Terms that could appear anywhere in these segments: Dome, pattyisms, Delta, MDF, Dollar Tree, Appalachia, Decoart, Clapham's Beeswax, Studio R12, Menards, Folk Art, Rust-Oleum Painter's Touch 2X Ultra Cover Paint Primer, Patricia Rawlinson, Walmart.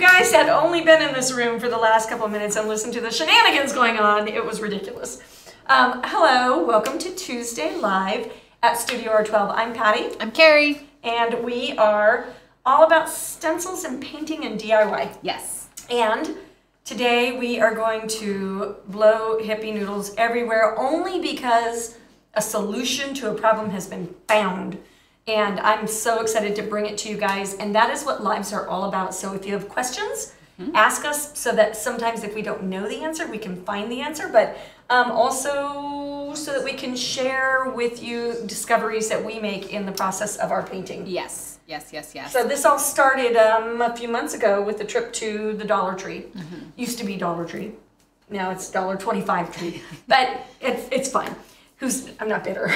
guys had only been in this room for the last couple of minutes and listened to the shenanigans going on, it was ridiculous. Hello, welcome to Tuesday Live at Studio R12. I'm Patty. I'm Carrie. And we are all about stencils and painting and DIY. Yes. And today we are going to blow hippie noodles everywhere only because a solution to a problem has been found. And I'm so excited to bring it to you guys. And that is what lives are all about. So if you have questions, ask us, so that sometimes if we don't know the answer, we can find the answer. But also so that we can share with you discoveries that we make in the process of our painting. Yes, yes, yes, yes. So this all started a few months ago with a trip to the Dollar Tree. Used to be Dollar Tree. Now it's $1.25 Tree. But it's fine. I'm not bitter.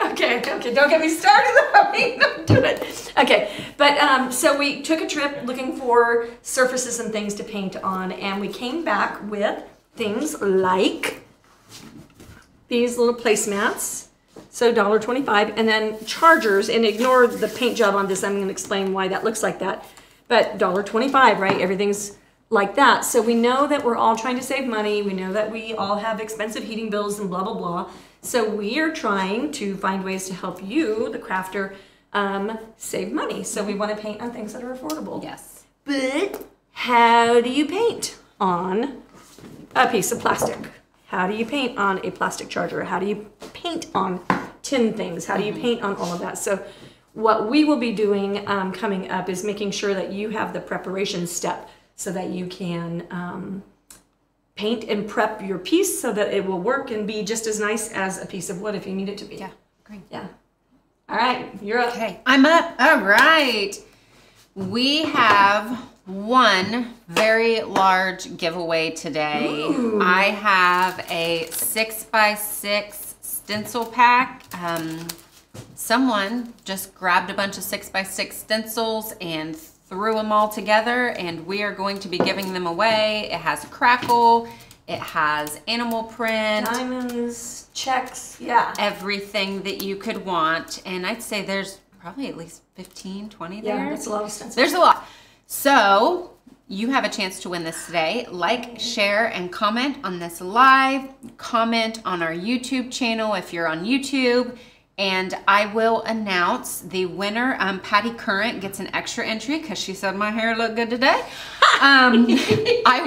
Okay, don't get me started. Don't do it. Okay, but so we took a trip looking for surfaces and things to paint on, and we came back with things like these little placemats, so $1.25, and then chargers, and ignore the paint job on this. I'm going to explain why that looks like that, but $1.25, right? Everything's like that. So we know that we're all trying to save money. We know that we all have expensive heating bills and blah, blah, blah. So we are trying to find ways to help you, the crafter, save money. So we want to paint on things that are affordable. Yes. But how do you paint on a piece of plastic? How do you paint on a plastic charger? How do you paint on tin things? How do you paint on all of that? So what we will be doing coming up is making sure that you have the preparation step so that you can paint and prep your piece so that it will work and be just as nice as a piece of wood if you need it to be. Yeah, great. Yeah. All right, you're up. Okay, I'm up. All right. We have one very large giveaway today. Ooh. I have a 6x6 stencil pack. Someone just grabbed a bunch of 6x6 stencils and threw them all together, and we are going to be giving them away. It has crackle, it has animal print, diamonds, checks, yeah, everything that you could want. And I'd say there's probably at least 15, 20 there. Yeah, that's a lot of stencils. There's a lot. So you have a chance to win this today. Like, share, and comment on this live. Comment on our YouTube channel if you're on YouTube. And I will announce the winner. Patty Current gets an extra entry because she said my hair looked good today. I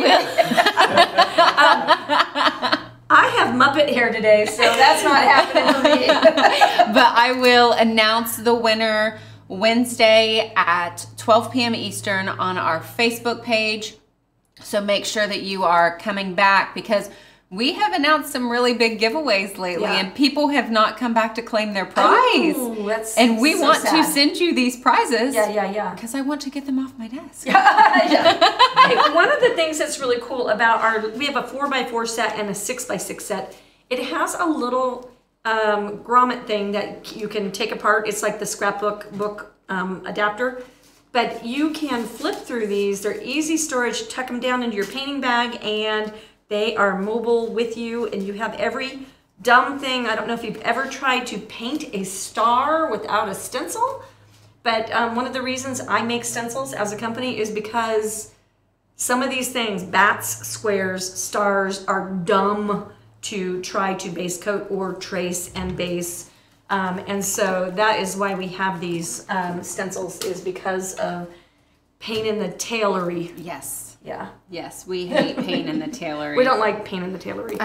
have Muppet hair today, so that's not happening for me. But I will announce the winner Wednesday at 12 p.m. Eastern on our Facebook page. So make sure that you are coming back, because we have announced some really big giveaways lately, and people have not come back to claim their prize. Oh, that's and we so want sad. To send you these prizes. Yeah, yeah, yeah. Because I want to get them off my desk. Hey, one of the things that's really cool about we have a 4x4 set and a 6x6 set. It has a little grommet thing that you can take apart. It's like the scrapbook book adapter. But you can flip through these. They're easy storage. Tuck them down into your painting bag, and they are mobile with you, and you have every dumb thing. I don't know if you've ever tried to paint a star without a stencil, but one of the reasons I make stencils as a company is because some of these things, bats, squares, stars, are dumb to try to base coat or trace and base. And so that is why we have these stencils, is because of pain in the tailery. Yes. Yeah. Yes, we hate pain in the tailoring. We don't like pain in the tailoring.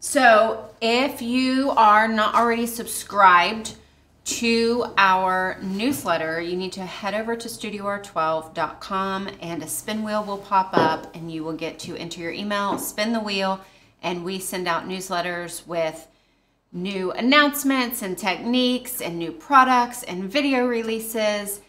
So if you are not already subscribed to our newsletter, you need to head over to StudioR12.com, and a spin wheel will pop up, and you will get to enter your email, spin the wheel, and we send out newsletters with new announcements and techniques and new products and video releases.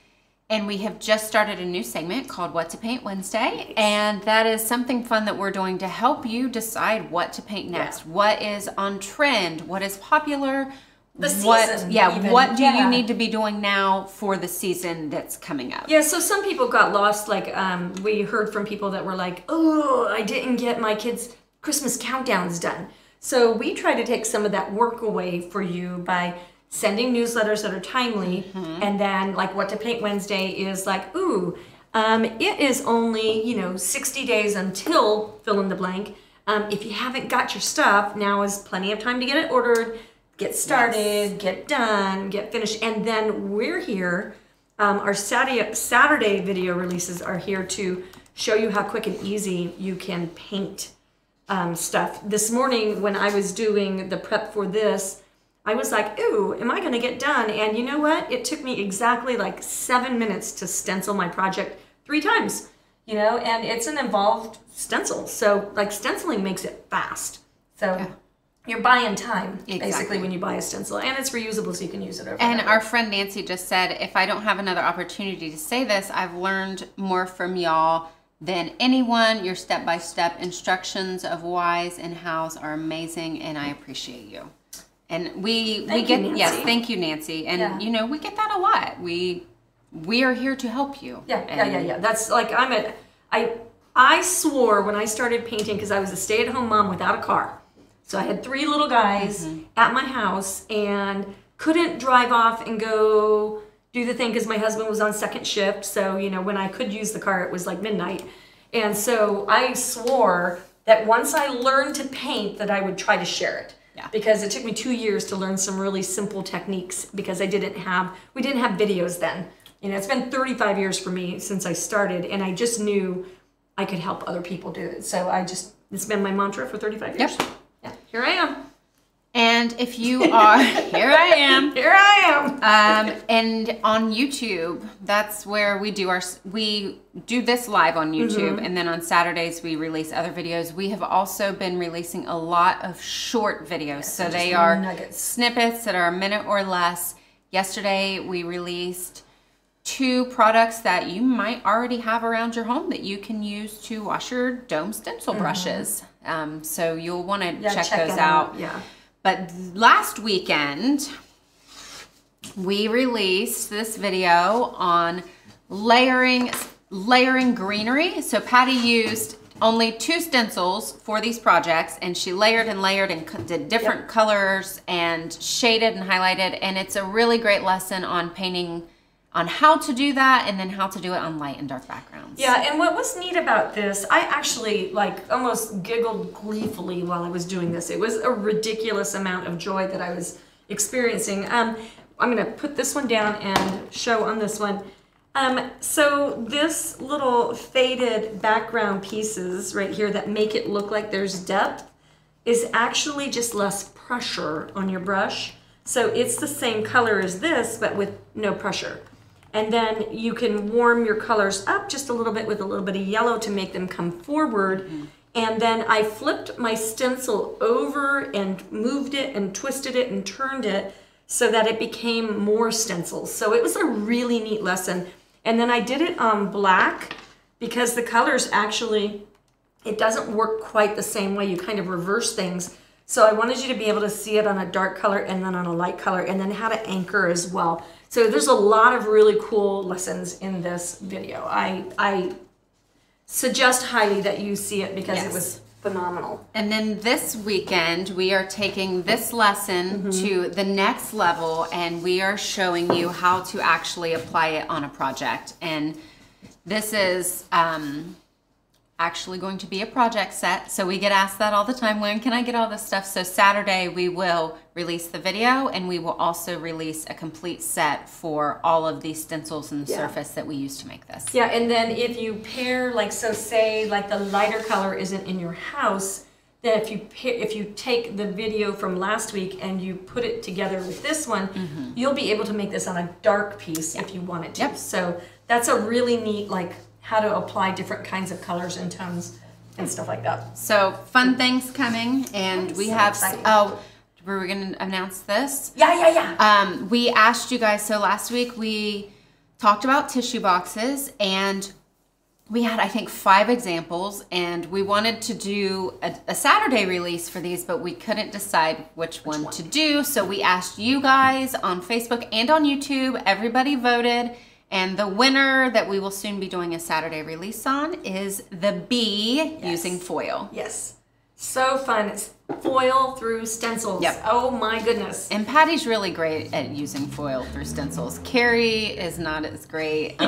And we have just started a new segment called What to Paint Wednesday. Nice. And that is something fun that we're doing to help you decide what to paint next. Yeah. What is on trend? What is popular? The season. What do you need to be doing now for the season that's coming up? Yeah, so some people got lost. Like, we heard from people that were like, oh, I didn't get my kids' Christmas countdowns done. So we try to take some of that work away for you by sending newsletters that are timely, and then like What to Paint Wednesday is like, ooh, it is only, you know, 60 days until fill in the blank. If you haven't got your stuff, now is plenty of time to get it ordered, get started, get done, get finished. And then we're here, our Saturday video releases are here to show you how quick and easy you can paint stuff. This morning when I was doing the prep for this, I was like, ooh, am I gonna get done? And you know what? It took me exactly like 7 minutes to stencil my project 3 times, you know, and it's an involved stencil. So like stenciling makes it fast. So you're buying time, basically, when you buy a stencil, and it's reusable, so you can use it over. And our friend Nancy just said, if I don't have another opportunity to say this, I've learned more from y'all than anyone. Your step-by-step instructions of whys and hows are amazing, and I appreciate you. And we get, yes, thank you, Nancy. And you know, we get that a lot. We are here to help you. Yeah. That's like, I swore when I started painting, cause I was a stay at home mom without a car. So I had 3 little guys at my house and couldn't drive off and go do the thing, cause my husband was on second shift. So, you know, when I could use the car, it was like midnight. And so I swore that once I learned to paint that I would try to share it. Yeah. Because it took me 2 years to learn some really simple techniques because we didn't have videos then. You know, it's been 35 years for me since I started, and I just knew I could help other people do it. So it's been my mantra for 35 years. Yep. Yeah, here I am. And if you are, here I am. Here I am. And on YouTube, that's where we do this live on YouTube. And then on Saturdays, we release other videos. We have also been releasing a lot of short videos. So they are nuggets. Snippets that are a minute or less. Yesterday, we released 2 products that you might already have around your home that you can use to wash your Dome stencil brushes. So you'll want to check those out. Yeah. But last weekend, we released this video on layering greenery. So Patty used only 2 stencils for these projects, and she layered and layered and did different colors and shaded and highlighted. And it's a really great lesson on painting, on how to do that, and then how to do it on light and dark backgrounds. Yeah, and what was neat about this, I actually like almost giggled gleefully while I was doing this. It was a ridiculous amount of joy that I was experiencing. I'm gonna put this one down and show on this one. So this little faded background pieces right here that make it look like there's depth is actually just less pressure on your brush. So it's the same color as this, but with no pressure. And then you can warm your colors up just a little bit with a little bit of yellow to make them come forward. And then I flipped my stencil over and moved it and twisted it and turned it so that it became more stencils. So it was a really neat lesson. And then I did it on black because the colors actually, it doesn't work quite the same way. You kind of reverse things. So I wanted you to be able to see it on a dark color and then on a light color, and then how to anchor as well. So there's a lot of really cool lessons in this video. I suggest highly that you see it because it was phenomenal. And then this weekend, we are taking this lesson to the next level, and we are showing you how to actually apply it on a project. And this is, actually going to be a project set. So we get asked that all the time, when can I get all this stuff? So Saturday we will release the video, and we will also release a complete set for all of these stencils and the surface that we use to make this. Yeah, and then if you pair, like, so say like the lighter color isn't in your house, then if you take the video from last week and you put it together with this one, you'll be able to make this on a dark piece if you wanted to. So that's a really neat, like, how to apply different kinds of colors and tones and stuff like that. So fun things coming, and we have, oh, were we gonna announce this? Yeah. We asked you guys, so last week we talked about tissue boxes, and we had, I think, 5 examples, and we wanted to do a Saturday release for these, but we couldn't decide which one to do. So we asked you guys on Facebook and on YouTube, everybody voted. And the winner that we will soon be doing a Saturday release on is the bee using foil. Yes. So fun. It's foil through stencils. Yep. Oh my goodness. And Patty's really great at using foil through stencils. Carrie is not as great.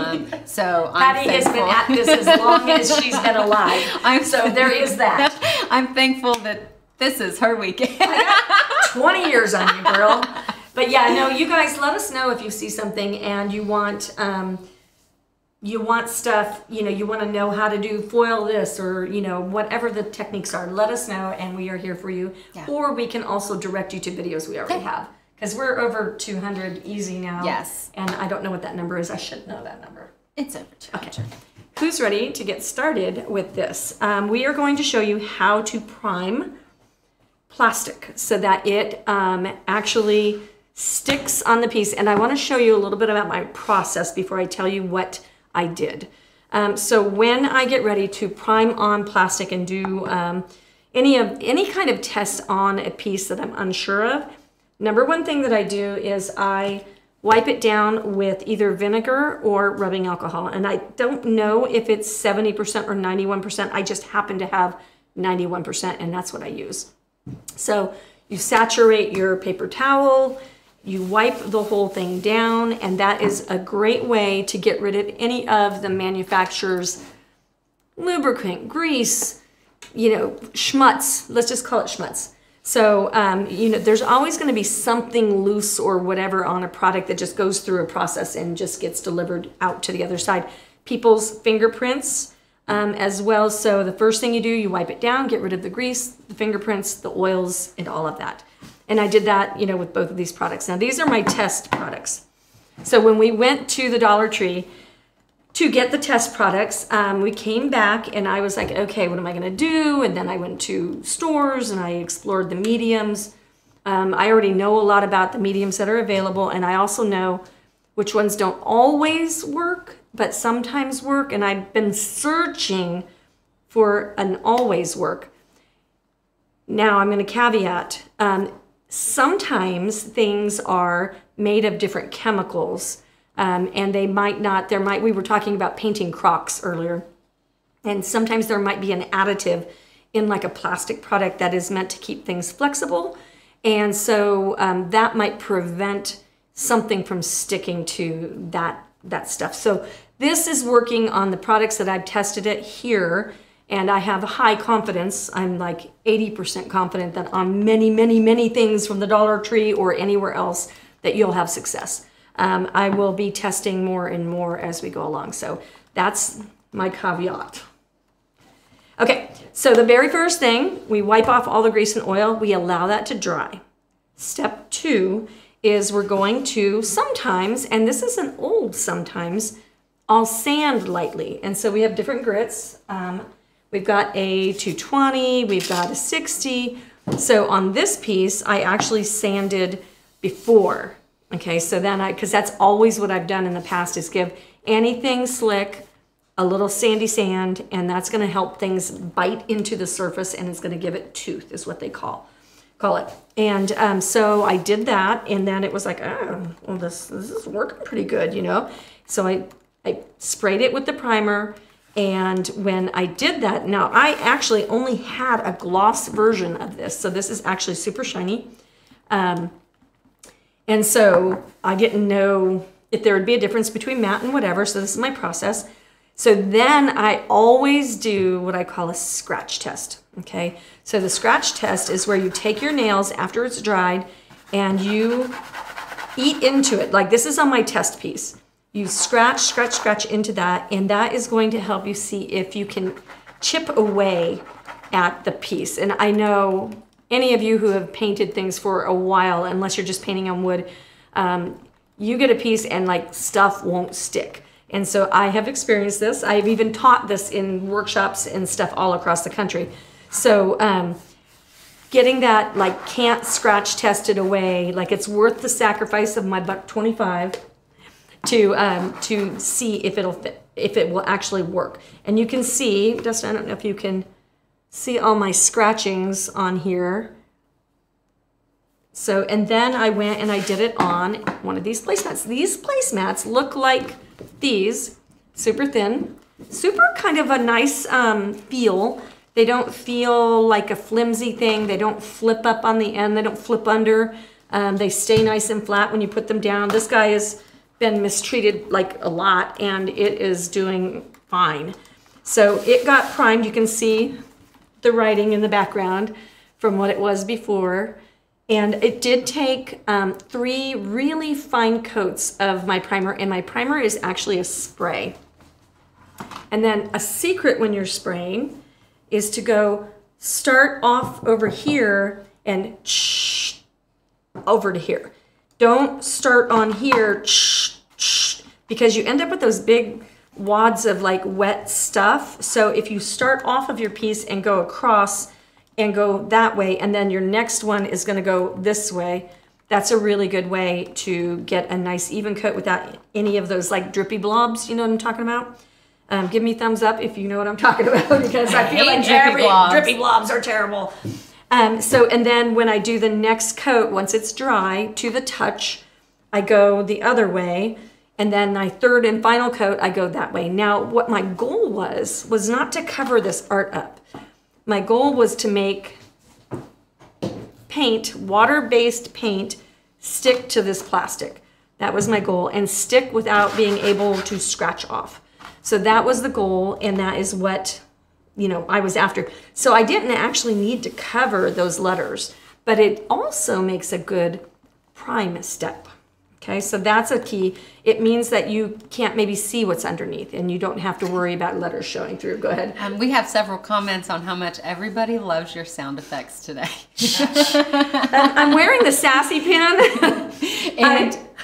So Patty has been at this as long as she's been alive. So there is that. I'm thankful that this is her weekend. I got 20 years on you, girl. But yeah, no, you guys let us know if you see something and you want stuff, you know, you want to know how to do foil this or, you know, whatever the techniques are, let us know and we are here for you. Yeah. Or we can also direct you to videos we already have because we're over 200 easy now. Yes. And I don't know what that number is. I should know that number. It's over 200. Okay. Who's ready to get started with this? We are going to show you how to prime plastic so that it actually sticks on the piece. And I want to show you a little bit about my process before I tell you what I did. So when I get ready to prime on plastic and do any kind of test on a piece that I'm unsure of, number one thing that I do is I wipe it down with either vinegar or rubbing alcohol. And I don't know if it's 70% or 91%. I just happen to have 91% and that's what I use. So you saturate your paper towel, you wipe the whole thing down, and that is a great way to get rid of any of the manufacturer's lubricant, grease, you know, schmutz. Let's just call it schmutz. So, you know, there's always going to be something loose or whatever on a product that just goes through a process and just gets delivered out to the other side. People's fingerprints as well. So the first thing you do, you wipe it down, get rid of the grease, the fingerprints, the oils, and all of that. And I did that, you know, with both of these products. Now these are my test products. So when we went to the Dollar Tree to get the test products, we came back and I was like, okay, what am I gonna do? And then I went to stores and I explored the mediums. I already know a lot about the mediums that are available. And I also know which ones don't always work, but sometimes work. And I've been searching for an always work. Now I'm gonna caveat. Sometimes things are made of different chemicals and they might not, we were talking about painting crocks earlier, and sometimes there might be an additive in like a plastic product that is meant to keep things flexible. And so that might prevent something from sticking to that stuff. So this is working on the products that I've tested it here. And I have high confidence. I'm like 80% confident that on many, many, many things from the Dollar Tree or anywhere else that you'll have success. I will be testing more and more as we go along. So that's my caveat. Okay, so the very first thing, we wipe off all the grease and oil. We allow that to dry. Step two is we're going to sometimes, and this is an old sometimes, I'll sand lightly. And so we have different grits. We've got a 220, we've got a 60. So on this piece, I actually sanded before. Okay, so then because that's always what I've done in the past is give anything slick a little sandy sand, and that's gonna help things bite into the surface and it's gonna give it tooth is what they call it. And so I did that, and then it was like, oh, well this is working pretty good, you know? So I sprayed it with the primer. And when I did that, now I actually only had a gloss version of this. So this is actually super shiny. And so I didn't know if there would be a difference between matte and whatever. So this is my process. So then I always do what I call a scratch test. Okay. So the scratch test is where you take your nails after it's dried and you eat into it. Like this is on my test piece. You scratch, scratch, scratch into that, and that is going to help you see if you can chip away at the piece. And I know any of you who have painted things for a while, unless you're just painting on wood, you get a piece and like stuff won't stick. And so I have experienced this. I've even taught this in workshops and stuff all across the country. So getting that like can't scratch tested away, like it's worth the sacrifice of my $1.25. To see if it'll fit, if it will actually work. And you can see, Dustin, I don't know if you can see all my scratchings on here. So, and then I went and I did it on one of these placemats. These placemats look like these, super thin, super kind of a nice feel They don't feel like a flimsy thing. They don't flip up on the end. They don't flip under. They stay nice and flat when you put them down. This guy has been mistreated like a lot, and it is doing fine. So it got primed. You can see the writing in the background from what it was before. And it did take 3 really fine coats of my primer, and my primer is actually a spray. And then a secret when you're spraying is to go start off over here and over to here. Don't start on here because you end up with those big wads of like wet stuff. So if you start off of your piece and go across and go that way, and then your next one is gonna go this way, that's a really good way to get a nice even coat without any of those like drippy blobs. You know what I'm talking about? Give me thumbs up if you know what I'm talking about, because I feel like drippy blobs are terrible. So, and then when I do the next coat, once it's dry to the touch, I go the other way. And then my third and final coat, I go that way. Now, what my goal was not to cover this art up. My goal was to make paint, water-based paint, stick to this plastic. That was my goal, and stick without being able to scratch off. So that was the goal, and that is what, you know, I was after. So I didn't actually need to cover those letters, but it also makes a good prime step. Okay, so that's a key. It means that you can't maybe see what's underneath, and you don't have to worry about letters showing through. Go ahead. We have several comments on how much everybody loves your sound effects today. I'm wearing the sassy pin.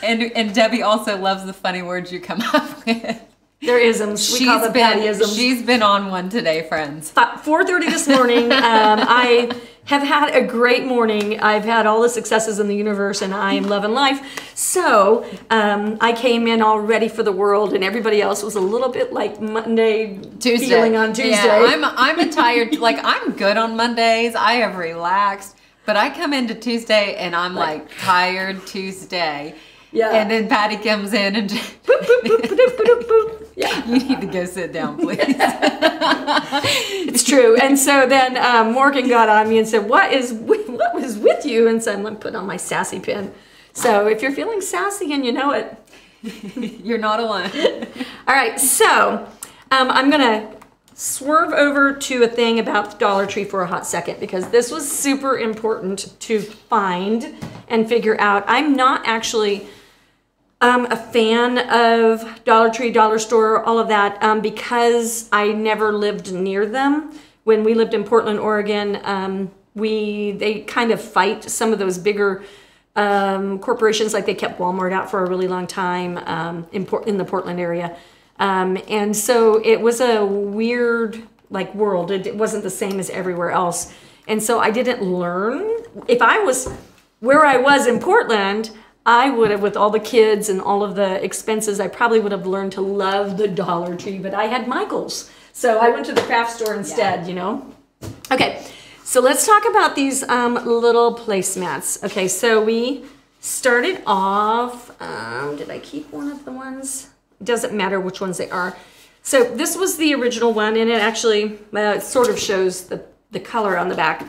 and Debbie also loves the funny words you come up with. There isms. We call them pattyisms. She's been on one today, friends. 4:30 this morning. I have had a great morning. I've had all the successes in the universe, and I am loving life. So I came in all ready for the world, and everybody else was a little bit like Tuesday. Feeling on Tuesday. Yeah, I'm a tired. Like, I'm good on Mondays. I have relaxed, but I come into Tuesday, and I'm like tired Tuesday. Yeah. And then Patty comes in and just boop, boop, boop, boop, boop, boop. Yeah. You need to go sit down, please. It's true. And so then Morgan got on me and said, what was with you? And so I'm like, put on my sassy pin. So if you're feeling sassy and you know it, you're not alone. All right. So I'm going to swerve over to a thing about Dollar Tree for a hot second, because this was super important to find and figure out. I'm not actually a fan of Dollar Tree, dollar store, all of that, because I never lived near them. When we lived in Portland, Oregon, they kind of fight some of those bigger corporations. Like, they kept Walmart out for a really long time in the Portland area, and so it was a weird like world. It wasn't the same as everywhere else, and so I didn't learn. If I was where I was in Portland, I would have, with all the kids and all of the expenses, I probably would have learned to love the Dollar Tree, but I had Michael's. So I went to the craft store instead, yeah. You know? Okay, so let's talk about these little placemats. Okay, so we started off, did I keep one of the ones? Doesn't matter which ones they are. So this was the original one, and it actually it sort of shows the color on the back.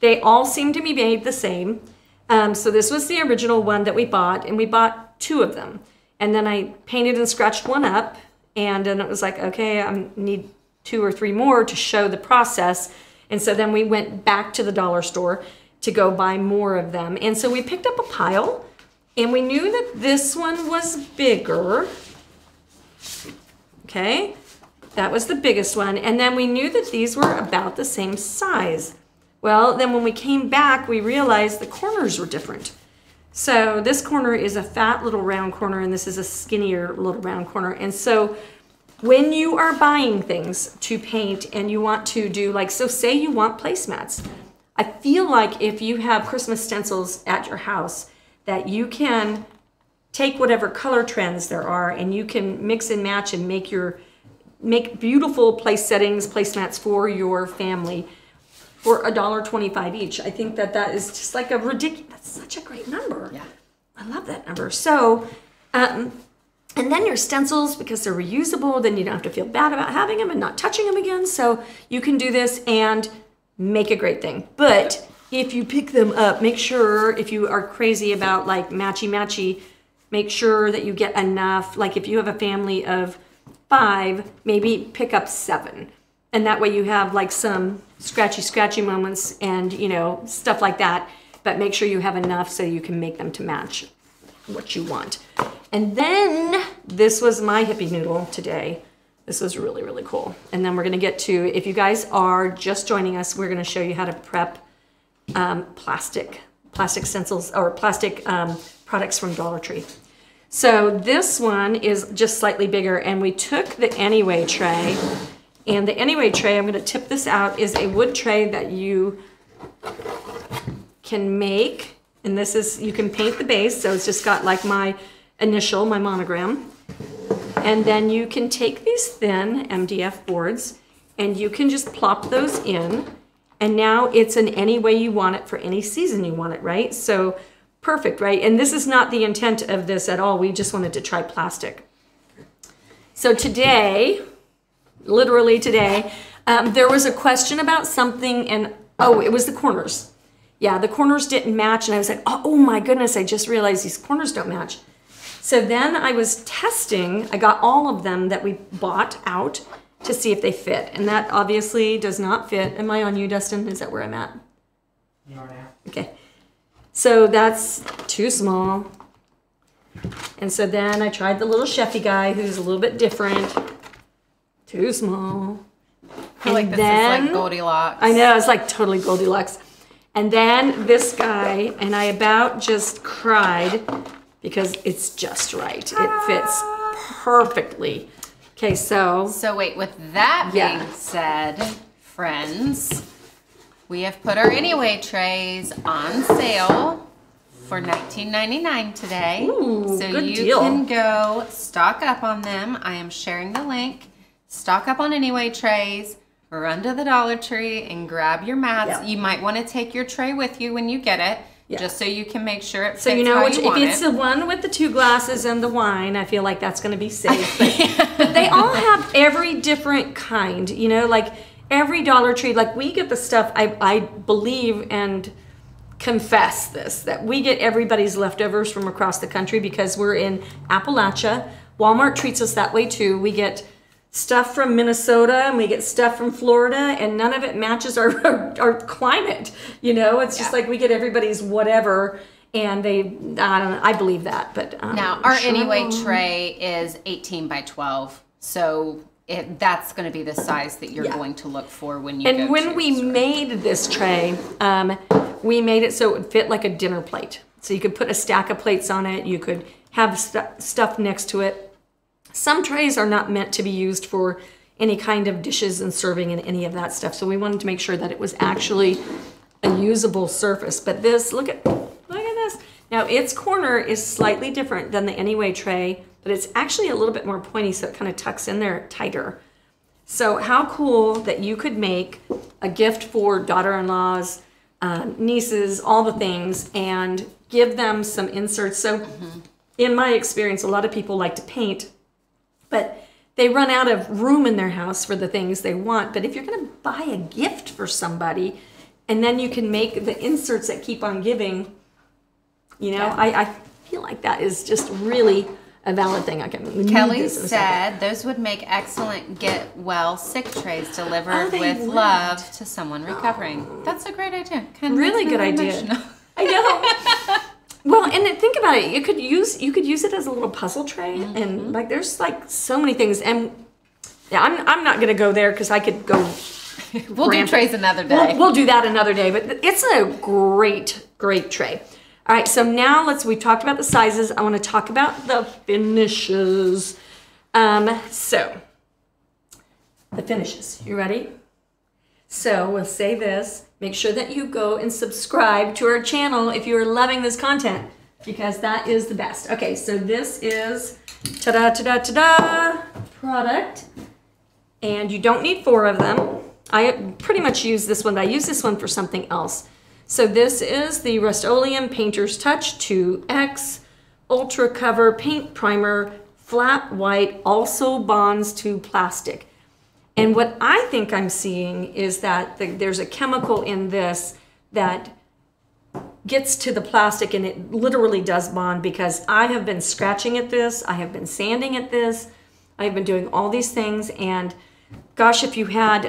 They all seem to be made the same. So this was the original one that we bought, and we bought 2 of them. And then I painted and scratched one up, and then it was like, okay, I need 2 or 3 more to show the process. And so then we went back to the dollar store to go buy more of them. And so we picked up a pile, and we knew that this one was bigger. Okay, that was the biggest one. And then we knew that these were about the same size. Well, then when we came back, we realized the corners were different. So this corner is a fat little round corner, and this is a skinnier little round corner. And so when you are buying things to paint and you want to do, like, so say you want placemats. I feel like if you have Christmas stencils at your house, that you can take whatever color trends there are, and you can mix and match and make beautiful place settings, placemats for your family. For $1.25 each. I think that is just like a ridiculous, that's such a great number. Yeah. I love that number. So And then your stencils, because they're reusable, then you don't have to feel bad about having them and not touching them again. So you can do this and make a great thing. But if you pick them up, make sure, if you are crazy about like matchy-matchy, make sure that you get enough. Like if you have a family of 5, maybe pick up 7. And that way you have like some scratchy moments and, you know, stuff like that. But make sure you have enough so you can make them to match what you want. And then this was my hippie noodle today. This was really, really cool. And then we're gonna get to, if you guys are just joining us, we're gonna show you how to prep plastic stencils or plastic products from Dollar Tree. So this one is just slightly bigger, and we took the Anyway tray. And the Anyway tray, I'm gonna tip this out, is a wood tray that you can make. And this is, you can paint the base. So it's just got like my initial, my monogram. And then you can take these thin MDF boards and you can just plop those in. And now it's in any way you want it for any season you want it, right? So perfect, right? And this is not the intent of this at all. We just wanted to try plastic. So today, literally today, there was a question about something, and oh, it was the corners. Yeah, the corners didn't match, and I was like, oh my goodness, I just realized these corners don't match. So then I was testing, I got all of them that we bought out to see if they fit. And that obviously does not fit. Am I on you, Dustin? Is that where I'm at? You are now. Okay. So that's too small. And so then I tried the little chefy guy who's a little bit different. Too small. I like this, is like Goldilocks. I know, it's like totally Goldilocks. And then this guy, and I about just cried, because it's just right. It fits perfectly. Okay, so. So wait, with that being said, friends, we have put our Anyway trays on sale for $19.99 today. Ooh, so good deal. Can go stock up on them. I am sharing the link. Stock up on Anyway trays. Run to the Dollar Tree and grab your mats. Yeah. You might want to take your tray with you when you get it. Yeah. Just so you can make sure it fits how you want it. So you know, if it's the one with the 2 glasses and the wine, I feel like that's going to be safe. But, but they all have every different kind, you know, like every Dollar Tree. Like we get the stuff, I believe and confess this, that we get everybody's leftovers from across the country because we're in Appalachia. Walmart treats us that way too. We get stuff from Minnesota and we get stuff from Florida, and none of it matches our climate. You know, it's just like we get everybody's whatever, and they, I don't know, I believe that. But now our Anyway tray is 18 by 12, so that's going to be the size that you're going to look for when you. And when we made this tray, we made it so it would fit like a dinner plate. So you could put a stack of plates on it. You could have stuff next to it. Some trays are not meant to be used for any kind of dishes and serving and any of that stuff. So we wanted to make sure that it was actually a usable surface. But this, look at this. Now its corner is slightly different than the Anyway tray, but it's actually a little bit more pointy, so it kind of tucks in there tighter. So how cool that you could make a gift for daughter-in-laws, nieces, all the things, and give them some inserts. So in my experience, a lot of people like to paint, but they run out of room in their house for the things they want. But if you're going to buy a gift for somebody, and then you can make the inserts that keep on giving, you know, I feel like that is just really a valid thing. I can. Kelly said those would make excellent get well sick trays delivered with love to someone recovering. Oh. That's a great idea. Kind of really good idea. I know. Well, and think about it. You could use it as a little puzzle tray, and like there's like so many things. And yeah, I'm not gonna go there because I could go. We'll do trays another day. We'll do that another day. But it's a great tray. All right, so now we've talked about the sizes. I want to talk about the finishes. So the finishes. You ready? So we'll say this. Make sure that you go and subscribe to our channel if you are loving this content, because that is the best. Okay, so this is ta-da, ta-da, ta-da product, and you don't need 4 of them. I pretty much use this one, but I use this one for something else. So this is the Rust-Oleum Painter's Touch 2X Ultra Cover Paint Primer flat white also bonds to plastic. And what I think I'm seeing is that there's a chemical in this that gets to the plastic, and it literally does bond, because I have been scratching at this, I have been sanding at this, I've been doing all these things, and gosh, if you had,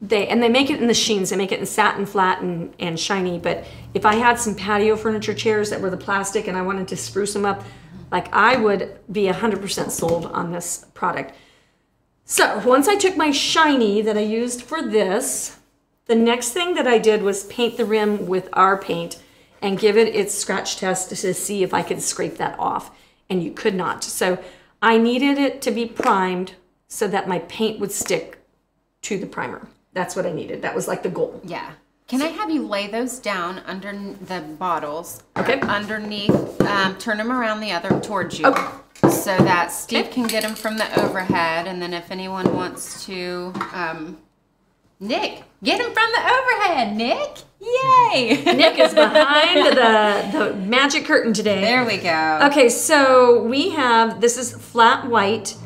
they make it in the sheens, they make it in satin flat and shiny, but if I had some patio furniture chairs that were the plastic and I wanted to spruce them up, like, I would be 100% sold on this product. So once I took my shiny that I used for this, the next thing that I did was paint the rim with our paint and give it its scratch test to see if I could scrape that off, and you could not. So I needed it to be primed so that my paint would stick to the primer. That's what I needed. That was like the goal. Yeah. Can I have you lay those down under the bottles? Okay. Underneath, turn them around the other towards you. Okay. So that Steve can get them from the overhead, and then if anyone wants to, Nick, get him from the overhead, Nick. Yay. Nick is behind the magic curtain today. There we go. Okay, so we have, this is flat white,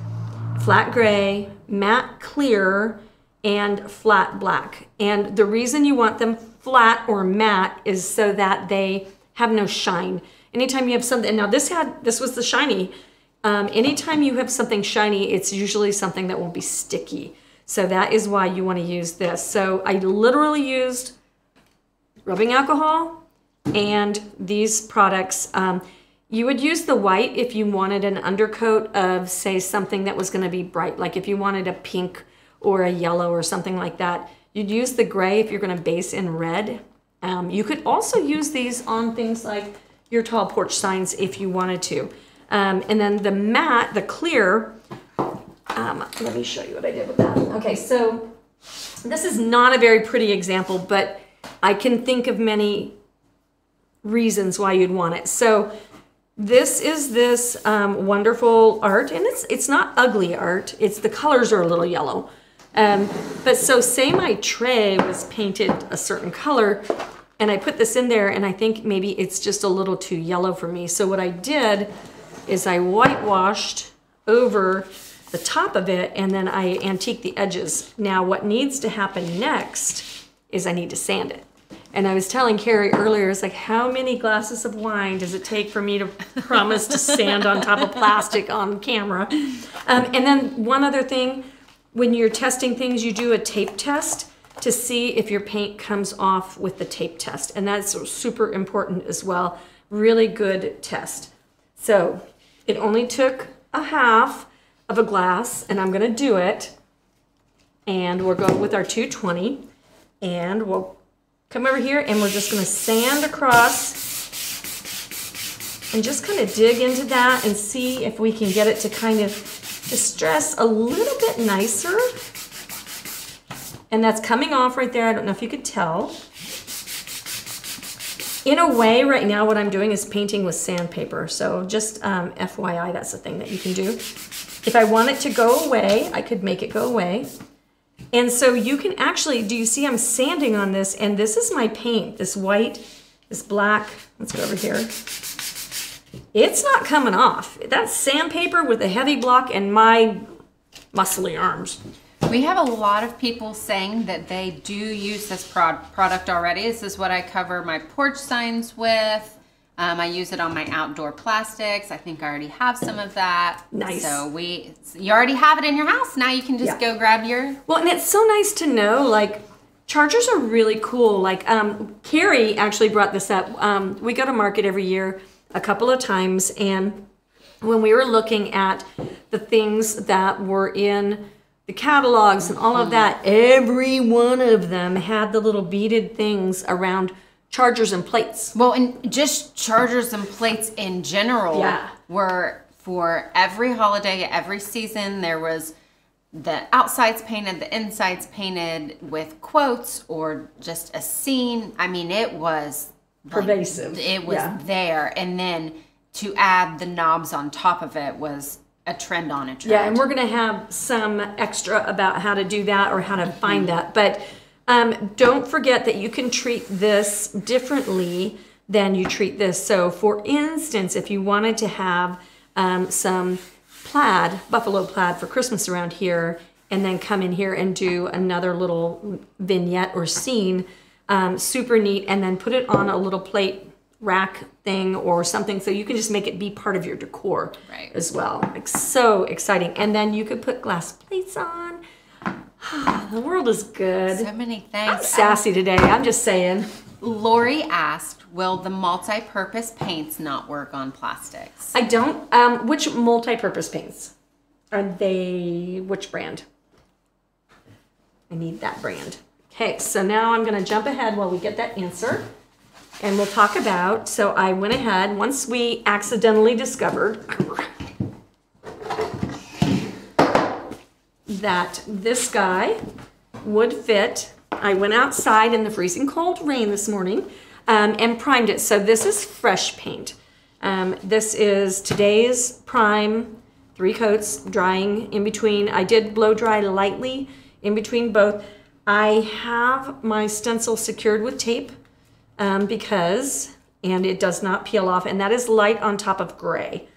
flat gray, matte clear, and flat black. And the reason you want them flat or matte is so that they have no shine. Anytime you have something, now this was the shiny. Anytime you have something shiny, it's usually something that will be sticky. So that is why you want to use this. So I literally used rubbing alcohol and these products. You would use the white if you wanted an undercoat of, say, something that was going to be bright. Like if you wanted a pink or a yellow or something like that. You'd use the gray if you're going to base in red. You could also use these on things like your tall porch signs if you wanted to. And then the matte, the clear, let me show you what I did with that. Okay, so this is not a very pretty example, but I can think of many reasons why you'd want it. So this is this wonderful art, and it's not ugly art. It's the colors are a little yellow. But so say my tray was painted a certain color, and I put this in there, and I think maybe it's just a little too yellow for me. So what I did is I whitewashed over the top of it, and then I antiqued the edges. Now what needs to happen next is I need to sand it. And I was telling Carrie earlier, it's like, how many glasses of wine does it take for me to promise to sand on top of plastic on camera? And then one other thing, when you're testing things, you do a tape test to see if your paint comes off with the tape test. And that's super important as well. Really good test. So it only took a half of a glass, and I'm gonna do it. And we'll go with our 220, and we'll come over here, and we're just gonna sand across and just kind of dig into that and see if we can get it to kind of distress a little bit nicer. And that's coming off right there. I don't know if you could tell. In a way, right now what I'm doing is painting with sandpaper. So just FYI, that's the thing that you can do. If I want it to go away, I could make it go away. And so you can actually, do you see I'm sanding on this? And this is my paint, this white, this black. Let's go over here. It's not coming off. That's sandpaper with a heavy block and my muscly arms. We have a lot of people saying that they do use this product already. This is what I cover my porch signs with. I use it on my outdoor plastics. I think I already have some of that. Nice. So you already have it in your house. Now you can just go grab your... Well, and it's so nice to know, like, chargers are really cool. Like, Carrie actually brought this up. We go to market every year a couple of times. And when we were looking at the things that were in the catalogs and all of that, every one of them had the little beaded things around chargers and plates. Well, and just chargers and plates in general were for every holiday, every season. There was the outsides painted, the insides painted with quotes or just a scene. I mean, it was pervasive. Like, it was there. And then to add the knobs on top of it was a trend on a trend. Yeah, and we're gonna have some extra about how to do that or how to find that. But don't forget that you can treat this differently than you treat this. So for instance, if you wanted to have some plaid, buffalo plaid for Christmas around here, and then come in here and do another little vignette or scene, super neat, and then put it on a little plate rack thing or something, so you can just make it be part of your decor as well. Like, so exciting. And then you could put glass plates on. The world is good. So many things. I'm sassy today, I'm just saying. Lori asked, will the multi-purpose paints not work on plastics? I don't. Which multi-purpose paints? Are they, which brand? I need that brand. Okay, so now I'm gonna jump ahead while we get that answer. And we'll talk about, so I went ahead, once we accidentally discovered that this guy would fit, I went outside in the freezing cold rain this morning and primed it. So this is fresh paint. This is today's prime, 3 coats, drying in between. I did blow dry lightly in between both. I have my stencil secured with tape because, and it does not peel off, and that is light on top of gray.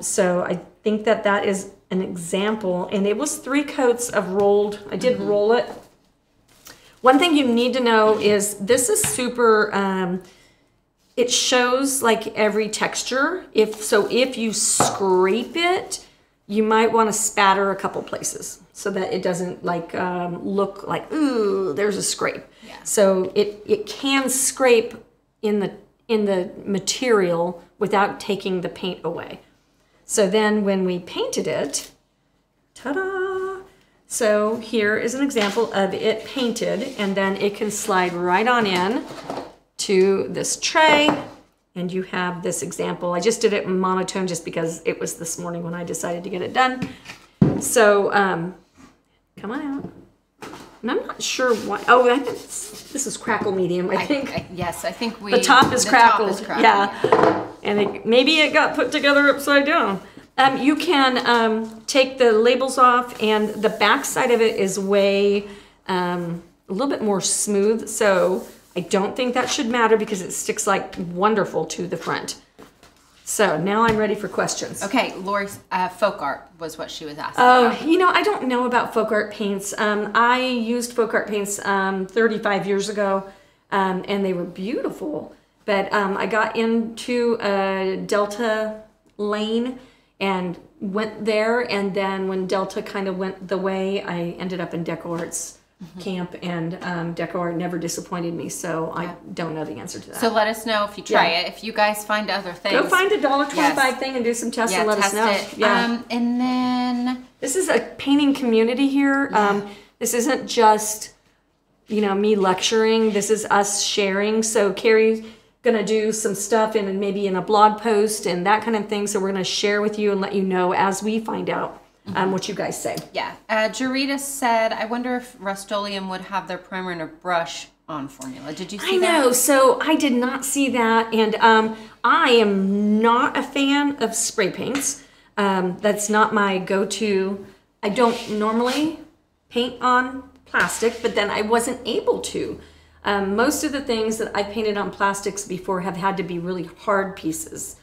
So I think that that is an example, and it was 3 coats of rolled, I did roll it. One thing you need to know is this is super, it shows like every texture. So if you scrape it, you might want to spatter a couple places so that it doesn't like look like, ooh, there's a scrape. Yeah. So it can scrape in the material without taking the paint away. So then when we painted it, ta-da! So here is an example of it painted, and then it can slide right on in to this tray, and you have this example. I just did it in monotone just because it was this morning when I decided to get it done. So come on out. And I'm not sure why. Oh, I think this is crackle medium, I think. I think we... The top is crackled. Yeah. And maybe it got put together upside down. You can take the labels off, and the back side of it is way a little bit more smooth. So I don't think that should matter because it sticks like wonderful to the front. So now I'm ready for questions. Okay, Lori's folk art was what she was asking. Oh, you know, I don't know about folk art paints. I used folk art paints 35 years ago, and they were beautiful. But I got into a Delta lane and went there. And then when Delta kind of went the way, I ended up in Decoart's camp, and Decoart never disappointed me, so I don't know the answer to that. So let us know if you try it. If you guys find other things, go find a $1.25 thing and do some tests and let us know. And then this is a painting community here. This isn't just, you know, me lecturing. This is us sharing. So Carrie's gonna do some stuff and maybe in a blog post and that kind of thing. So we're gonna share with you and let you know as we find out what you guys say. Yeah. Jarita said, I wonder if Rust-Oleum would have their primer and a brush on formula. Did you see that? I know. So I did not see that. And I am not a fan of spray paints. That's not my go-to. I don't normally paint on plastic, but then I wasn't able to. Most of the things that I painted on plastics before have had to be really hard pieces.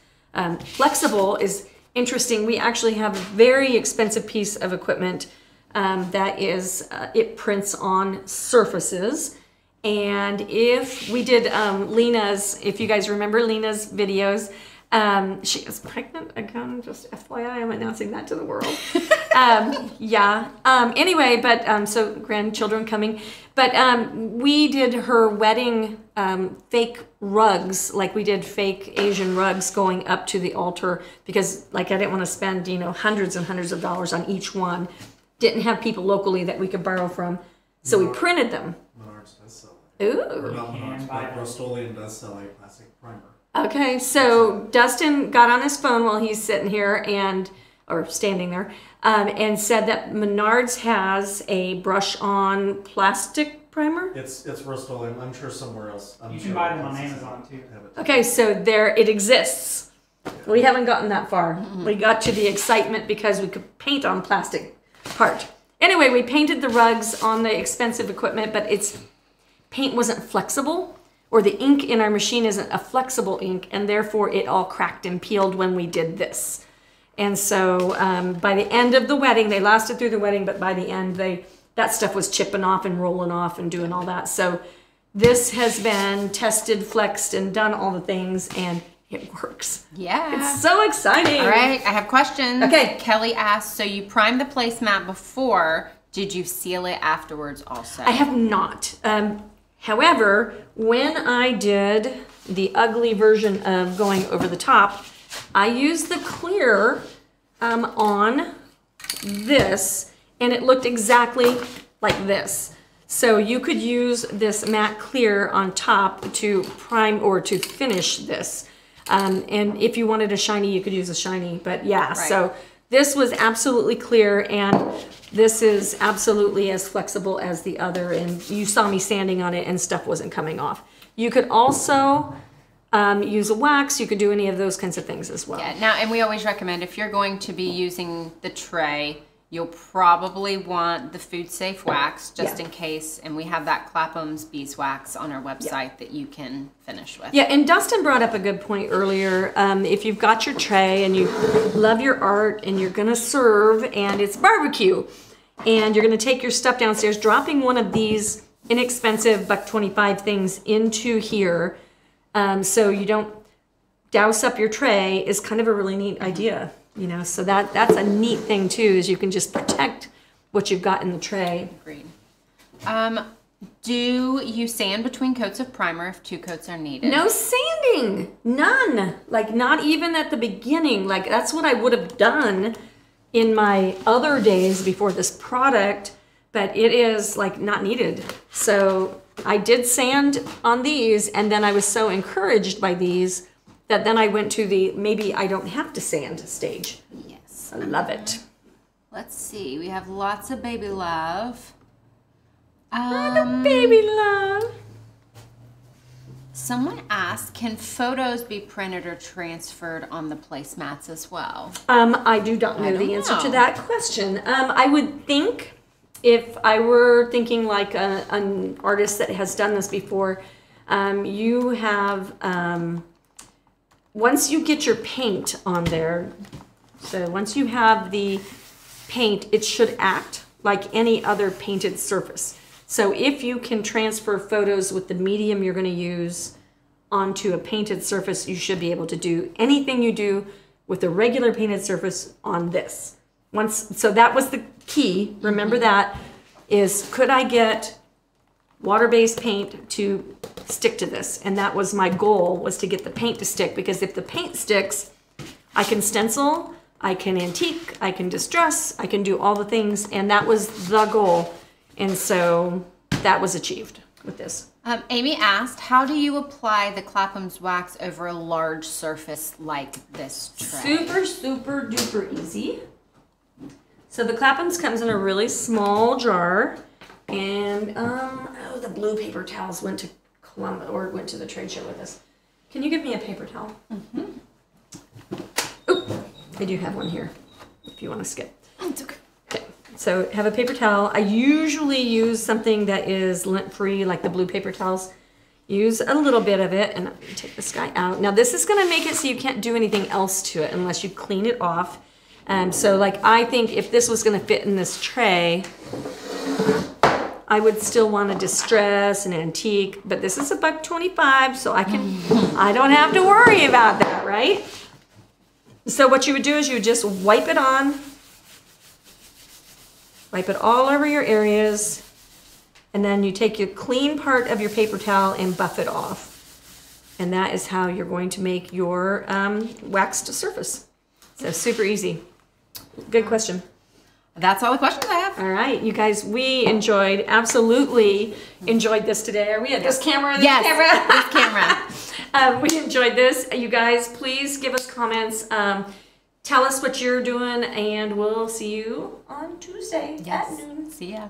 Flexible is... interesting. We actually have a very expensive piece of equipment that is, it prints on surfaces. And if we did Lena's, if you guys remember Lena's videos, she is pregnant again, just FYI, I'm announcing that to the world. Anyway, but so grandchildren coming, but we did her wedding fake rugs, like we did fake Asian rugs going up to the altar because like I didn't want to spend, you know, hundreds and hundreds of dollars on each one. Didn't have people locally that we could borrow from. So we printed them. Menards does sell. Ooh. Not Menards, but Rust-Oleum does sell a plastic primer. Okay, so Dustin got on his phone while he's sitting here and, or standing there, and said that Menards has a brush-on plastic primer. It's Rust-Oleum. I'm sure somewhere else. You can buy them on Amazon too. Okay, so there it exists. We haven't gotten that far. We got to the excitement because we could paint on plastic part. Anyway, we painted the rugs on the expensive equipment, but its paint wasn't flexible, or the ink in our machine isn't a flexible ink, and therefore it all cracked and peeled when we did this. And so by the end of the wedding, they lasted through the wedding, but by the end, that stuff was chipping off and rolling off and doing all that. So this has been tested, flexed, and done all the things, and it works. Yeah. It's so exciting. All right, I have questions. Okay. Kelly asked, so you primed the placemat before. Did you seal it afterwards also? I have not. However, when I did the ugly version of going over the top, I used the clear on this, and it looked exactly like this. So you could use this matte clear on top to prime or to finish this. And if you wanted a shiny, you could use a shiny, but yeah, right. So this was absolutely clear, and this is absolutely as flexible as the other, and you saw me sanding on it and stuff wasn't coming off. You could also use a wax, you could do any of those kinds of things as well. Yeah, now, and we always recommend if you're going to be using the tray, you'll probably want the food safe wax just in case, and we have that Clapham's Beeswax on our website that you can finish with. Yeah, and Dustin brought up a good point earlier. If you've got your tray and you love your art and you're gonna serve and it's barbecue and you're gonna take your stuff downstairs, dropping one of these inexpensive $1.25 things into here so you don't douse up your tray is kind of a really neat idea. You know, so that's a neat thing too, is you can just protect what you've got in the tray. Agreed. Do you sand between coats of primer if 2 coats are needed? No sanding, none. Like not even at the beginning. Like that's what I would have done in my other days before this product, but it is like not needed. So I did sand on these, and then I was so encouraged by these that then I went to the maybe I don't have to sand stage. Yes. I love it. Let's see, we have lots of baby love. Oh, the baby love. Someone asked, can photos be printed or transferred on the placemats as well? I do not know the answer to that question. I would think if I were thinking like an artist that has done this before, you have, once you get your paint on there, so once you have the paint, it should act like any other painted surface. So if you can transfer photos with the medium you're going to use onto a painted surface, you should be able to do anything you do with a regular painted surface on this. So that was the key, remember that, is could I get water-based paint to stick to this? And that was my goal, was to get the paint to stick, because if the paint sticks, I can stencil, I can antique, I can distress, I can do all the things, and that was the goal. And so that was achieved with this. Amy asked, how do you apply the Clapham's wax over a large surface like this tray? Super, super duper easy. So the Clapham's comes in a really small jar, and oh, the blue paper towels went to Columbus, or went to the trade show with us. Can you give me a paper towel? Oh, I do have one here if you want to skip. It's okay. Okay, so have a paper towel. I usually use something that is lint-free, like the blue paper towels. Use a little bit of it, and I'm going to take this guy out. Now this is going to make it so you can't do anything else to it unless you clean it off. So like I think if this was going to fit in this tray, I would still want to distress and antique, but this is a $1.25, so I don't have to worry about that, right? So what you would do is you would just wipe it on, wipe it all over your areas, and then you take your clean part of your paper towel and buff it off. And that is how you're going to make your waxed surface. So super easy. Good question. That's all the questions I have. All right, you guys, we absolutely enjoyed this today. Are we at this camera? Yes, this camera. We enjoyed this. You guys, please give us comments. Tell us what you're doing, and we'll see you on Tuesday at noon. See ya.